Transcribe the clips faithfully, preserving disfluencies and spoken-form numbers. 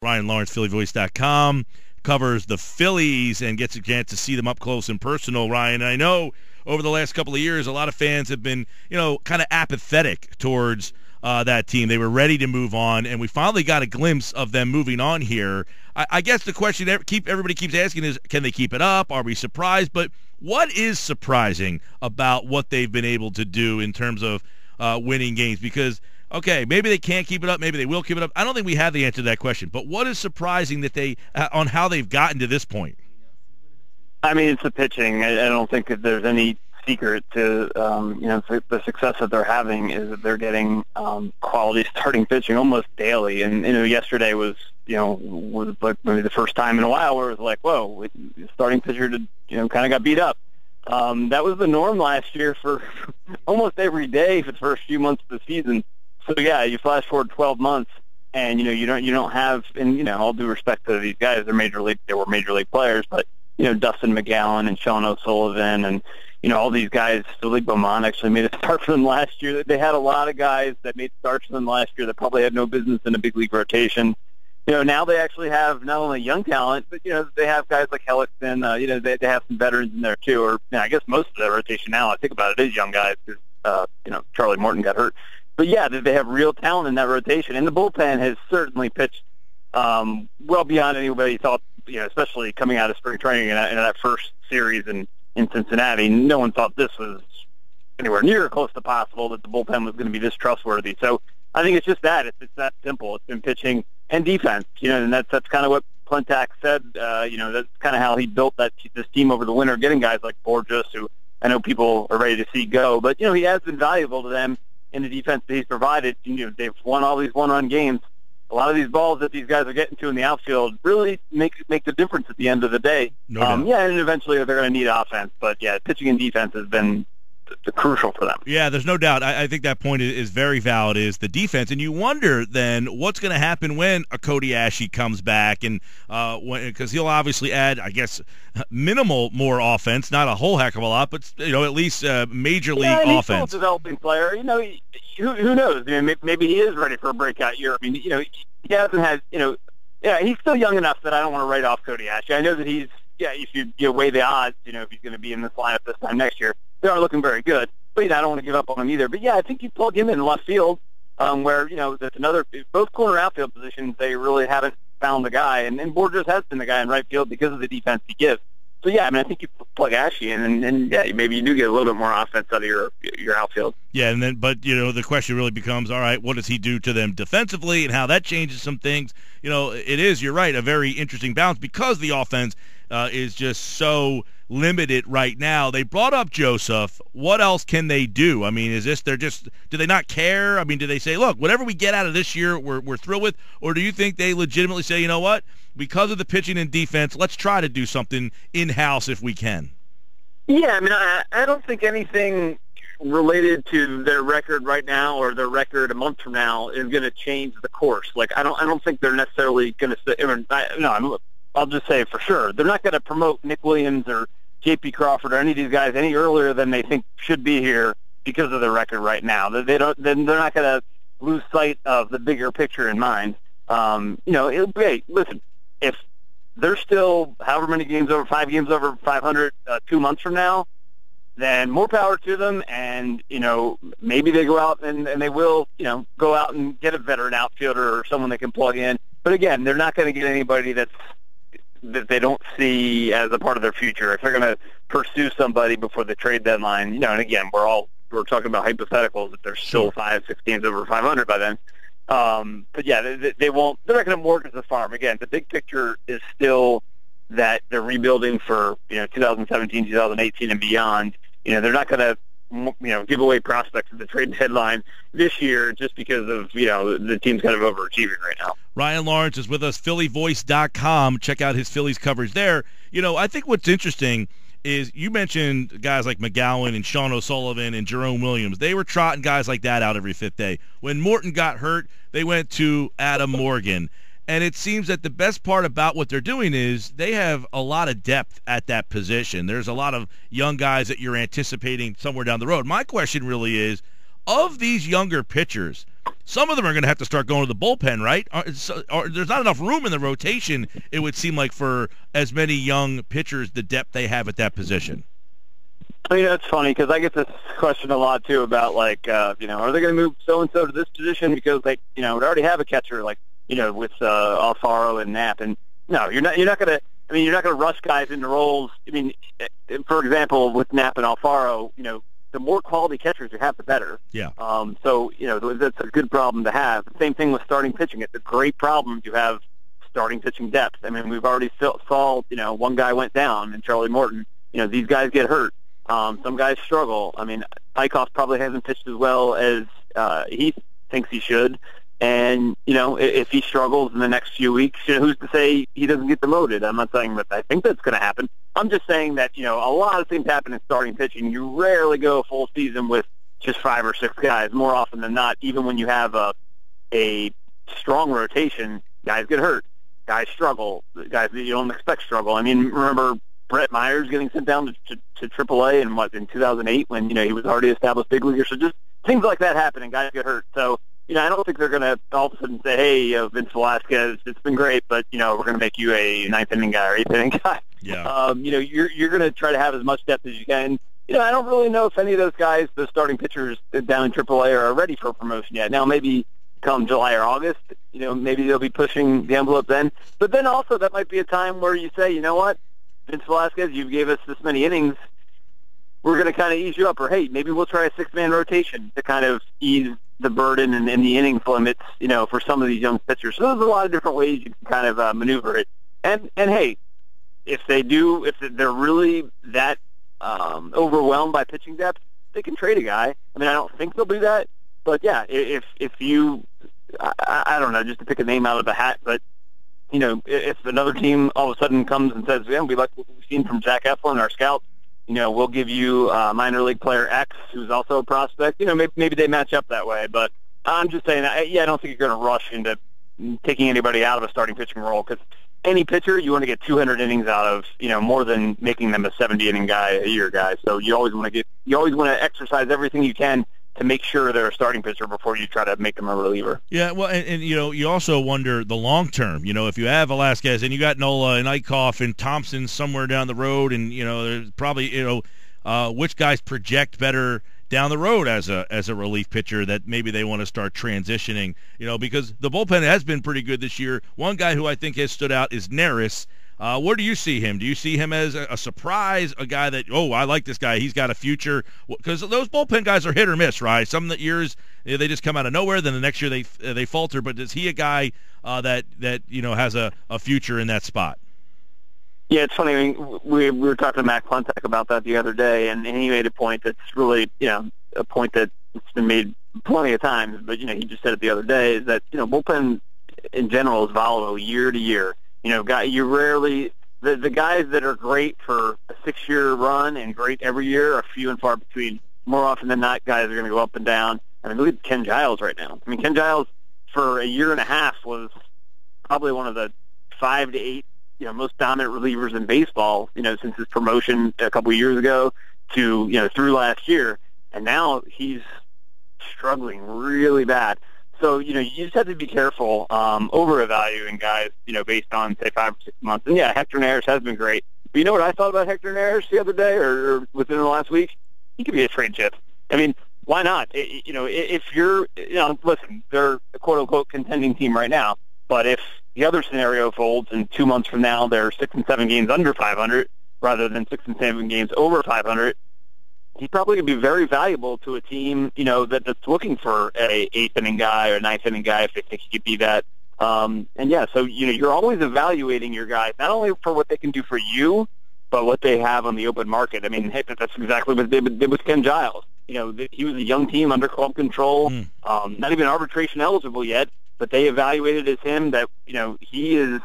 Ryan Lawrence, Philly Voice dot com, covers the Phillies and gets a chance to see them up close and personal, Ryan. And I know over the last couple of years, a lot of fans have been, you know, kind of apathetic towards uh, that team. They were ready to move on, and we finally got a glimpse of them moving on here. I, I guess the question keep everybody keeps asking is, can they keep it up? Are we surprised? But what is surprising about what they've been able to do in terms of uh, winning games? Because okay, maybe they can't keep it up. Maybe they will keep it up. I don't think we have the answer to that question. But what is surprising that they uh, on how they've gotten to this point? I mean, it's the pitching. I, I don't think that there's any secret to um, you know the success that they're having is that they're getting um, quality starting pitching almost daily. And you know, yesterday was you know was like maybe the first time in a while where it was like, whoa, starting pitcher to you know kind of got beat up. Um, that was the norm last year for almost every day for the first few months of the season. So yeah, you flash forward twelve months, and you know you don't you don't have, and you know all due respect to these guys, they're major league, they were major league players, but you know Dustin McGowan and Sean O'Sullivan, and you know all these guys. Felipe Mon actually made a start for them last year. They had a lot of guys that made starts for them last year that probably had no business in a big league rotation. You know now they actually have not only young talent, but you know they have guys like Hellickson. Uh, you know they they have some veterans in there too, or you know, I guess most of their rotation now, I think about it, is young guys because uh, you know Charlie Morton got hurt. But, yeah, they have real talent in that rotation. And the bullpen has certainly pitched um, well beyond anybody thought, you know, especially coming out of spring training in that, in that first series in, in Cincinnati. No one thought this was anywhere near close to possible that the bullpen was going to be this trustworthy. So I think it's just that. It's, it's that simple. It's been pitching and defense, you know, and that's that's kind of what Plintak said. Uh, you know, that's kind of how he built that this team over the winter, getting guys like Borges, who I know people are ready to see go. But, you know, he has been valuable to them in the defense that he's provided. You know, they've won all these one-run games. A lot of these balls that these guys are getting to in the outfield really make make the difference at the end of the day. No um, yeah, and eventually they're going to need offense. But, yeah, pitching and defense has been crucial for them. Yeah, there's no doubt. I, I think that point is, is very valid, is the defense. And you wonder then what's going to happen when a Cody Asche comes back, and uh, because he'll obviously add, I guess, minimal more offense, not a whole heck of a lot, but you know at least uh, major league yeah, and offense. He's still a developing player. You know, he, who, who knows? I mean, maybe he is ready for a breakout year. I mean, you know, he hasn't had. You know, yeah, he's still young enough that I don't want to write off Cody Asche. I know that he's. Yeah, if you, you weigh the odds, you know, if he's going to be in this lineup this time next year. They are looking very good, but you know, I don't want to give up on him either. But, yeah, I think you plug him in left field um, where, you know, that's another – both corner outfield positions, they really haven't found the guy. And, and Borges has been the guy in right field because of the defense he gives. So, yeah, I mean, I think you plug Asche in, and, and yeah, maybe you do get a little bit more offense out of your your outfield. Yeah, and then, but, you know, the question really becomes, all right, what does he do to them defensively and how that changes some things? You know, it is, you're right, a very interesting balance because the offense uh, is just so – limited right now. They brought up Joseph. What else can they do? I mean, is this they're just do they not care? I mean, do they say, look, whatever we get out of this year, we're we're thrilled with, or do you think they legitimately say, you know what, because of the pitching and defense, let's try to do something in-house if we can? Yeah, I mean, I, I don't think anything related to their record right now or their record a month from now is going to change the course. Like, I don't I don't think they're necessarily going to say, no, I'm, I'll just say for sure, they're not going to promote Nick Williams or J P Crawford or any of these guys any earlier than they think should be here because of their record right now. They don't. They're not going to lose sight of the bigger picture in mind. Um, you know, it'll be, hey, listen, if they're still however many games over, five games over five hundred uh, two months from now, then more power to them. And, you know, maybe they go out and, and they will, you know, go out and get a veteran outfielder or someone they can plug in. But, again, they're not going to get anybody that's that they don't see as a part of their future. If they're going to pursue somebody before the trade deadline, you know, and again, we're all we're talking about hypotheticals. If they're still five, six games over five hundred by then, um, but yeah, they, they won't. They're not going to mortgage the farm. Again, the big picture is still that they're rebuilding for you know twenty seventeen, twenty eighteen, and beyond. You know, they're not going to you know give away prospects at the trade deadline this year just because of you know the team's kind of overachieving right now. Ryan Lawrence is with us, Philly Voice dot com. Check out his Phillies coverage there. You know, I think what's interesting is you mentioned guys like McGowan and Sean O'Sullivan and Jerome Williams. They were trotting guys like that out every fifth day. When Morton got hurt, they went to Adam Morgan. And it seems that the best part about what they're doing is they have a lot of depth at that position. There's a lot of young guys that you're anticipating somewhere down the road. My question really is, of these younger pitchers, some of them are going to have to start going to the bullpen, right? Or, so, or, there's not enough room in the rotation, it would seem like, for as many young pitchers, the depth they have at that position. I mean, that's funny because I get this question a lot, too, about, like, uh, you know, are they going to move so-and-so to this position because they, you know, would already have a catcher, like, you know, with uh, Alfaro and Knapp. And no, you're not you're not going to – I mean, you're not going to rush guys into roles. I mean, for example, with Knapp and Alfaro, you know, the more quality catchers you have, the better. Yeah. Um, so, you know, that's a good problem to have. The same thing with starting pitching. It's a great problem to have starting pitching depth. I mean, we've already saw, you know, one guy went down in Charlie Morton. You know, these guys get hurt. Um, some guys struggle. I mean, Eikhoff probably hasn't pitched as well as uh, he thinks he should. And, you know, if he struggles in the next few weeks, you know, who's to say he doesn't get demoted? I'm not saying that I think that's going to happen. I'm just saying that, you know, a lot of things happen in starting pitching. You rarely go a full season with just five or six guys. More often than not, even when you have a, a strong rotation, guys get hurt. Guys struggle. Guys that you don't expect struggle. I mean, remember Brett Myers getting sent down to, to, to triple A in, what, in two thousand eight when, you know, he was already established big leaguer. So just things like that happen and guys get hurt. So, you know, I don't think they're going to all of a sudden say, hey, uh, Vince Velasquez, it's been great, but, you know, we're going to make you a ninth-inning guy or eighth-inning guy. Yeah. Um, you know, you're you're going to try to have as much depth as you can. You know, I don't really know if any of those guys, the starting pitchers down in triple A, are ready for promotion yet. Now, maybe come July or August, you know, maybe they'll be pushing the envelope then. But then also that might be a time where you say, you know what, Vince Velasquez, you gave us this many innings. We're going to kind of ease you up. Or, hey, maybe we'll try a six-man rotation to kind of ease the burden and, and the innings limits, you know, for some of these young pitchers. So there's a lot of different ways you can kind of uh, maneuver it. And, and hey, if they do, if they're really that um, overwhelmed by pitching depth, they can trade a guy. I mean, I don't think they'll do that. But, yeah, if if you – I don't know, just to pick a name out of the hat, but, you know, if another team all of a sudden comes and says, yeah, we like what we've seen from Zach Eflin, our scout, you know, we'll give you uh, minor league player X, who's also a prospect. You know, maybe, maybe they match up that way. But I'm just saying, I, yeah, I don't think you're going to rush into taking anybody out of a starting pitching role because any pitcher you want to get two hundred innings out of, you know, more than making them a seventy-inning guy a year guy. So you always want to get, you always want to exercise everything you can to make sure they're a starting pitcher before you try to make them a reliever. Yeah, well, and, and you know, you also wonder the long term. You know, if you have Velasquez and you got Nola and Eikhoff and Thompson somewhere down the road, and you know, there's probably you know, uh, which guys project better down the road as a as a relief pitcher that maybe they want to start transitioning. You know, because the bullpen has been pretty good this year. One guy who I think has stood out is Neris. Uh, where do you see him? Do you see him as a, a surprise, a guy that, oh, I like this guy, he's got a future? Because those bullpen guys are hit or miss, right? Some of the years they just come out of nowhere, then the next year they they falter. But is he a guy uh, that, that you know has a, a future in that spot? Yeah, it's funny. I mean, we, we were talking to Matt Kontak about that the other day, and, and he made a point that's really, you know, a point that's been made plenty of times, but, you know, he just said it the other day, is that, you know, bullpen in general is volatile year to year. You know, guy, you rarely the, – the guys that are great for a six-year run and great every year are few and far between. More often than not, guys are going to go up and down. I mean, look at Ken Giles right now. I mean, Ken Giles for a year and a half was probably one of the five to eight, you know, most dominant relievers in baseball, you know, since his promotion a couple of years ago to, you know, through last year. And now he's struggling really bad. So, you know, you just have to be careful um, over-evaluating guys, you know, based on, say, five or six months. And, yeah, Hector Neris has been great. But you know what I thought about Hector Neris the other day or, or within the last week? He could be a trade chip. I mean, why not? It, you know, if you're, you know, listen, they're a quote-unquote contending team right now. But if the other scenario folds and two months from now they're six and seven games under five hundred rather than six and seven games over five hundred, he's probably going to be very valuable to a team, you know, that, that's looking for a eighth-inning guy or ninth-inning guy if they think he could be that. Um, and, yeah, so, you know, you're always evaluating your guys, not only for what they can do for you, but what they have on the open market. I mean, heck, that's exactly what they did with Ken Giles. You know, he was a young team under club control, mm. um, not even arbitration eligible yet, but they evaluated as him that, you know, he is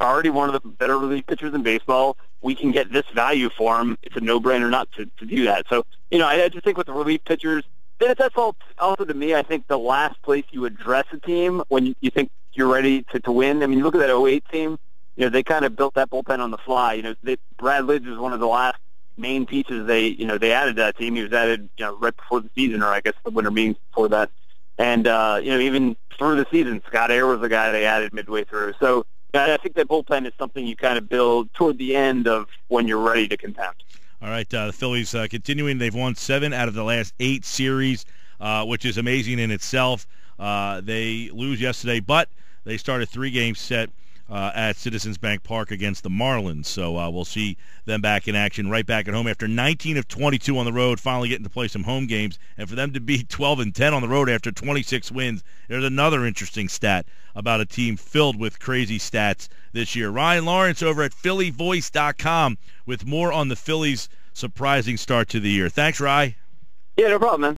already one of the better relief pitchers in baseball. We can get this value for him. It's a no-brainer not to, to do that. So, you know, I, I just think with the relief pitchers, that's all, also to me, I think the last place you address a team when you, you think you're ready to, to win. I mean, you look at that oh eight team, you know, they kind of built that bullpen on the fly. You know, they, Brad Lidge was one of the last main pieces they, you know, they added to that team. He was added, you know, right before the season or I guess the winter meetings before that. And, uh, you know, even through the season, Scott Ayer was the guy they added midway through. So I think that bullpen is something you kind of build toward the end of when you're ready to contend. All right, uh, the Phillies uh, continuing. They've won seven out of the last eight series, uh, which is amazing in itself. Uh, they lose yesterday, but they start a three-game set uh, at Citizens Bank Park against the Marlins. So uh, we'll see them back in action, right back at home after nineteen of twenty-two on the road, finally getting to play some home games. And for them to be twelve and ten on the road after twenty-six wins, there's another interesting stat about a team filled with crazy stats this year. Ryan Lawrence over at Philly Voice dot com with more on the Phillies' surprising start to the year. Thanks, Rye. Yeah, no problem, man.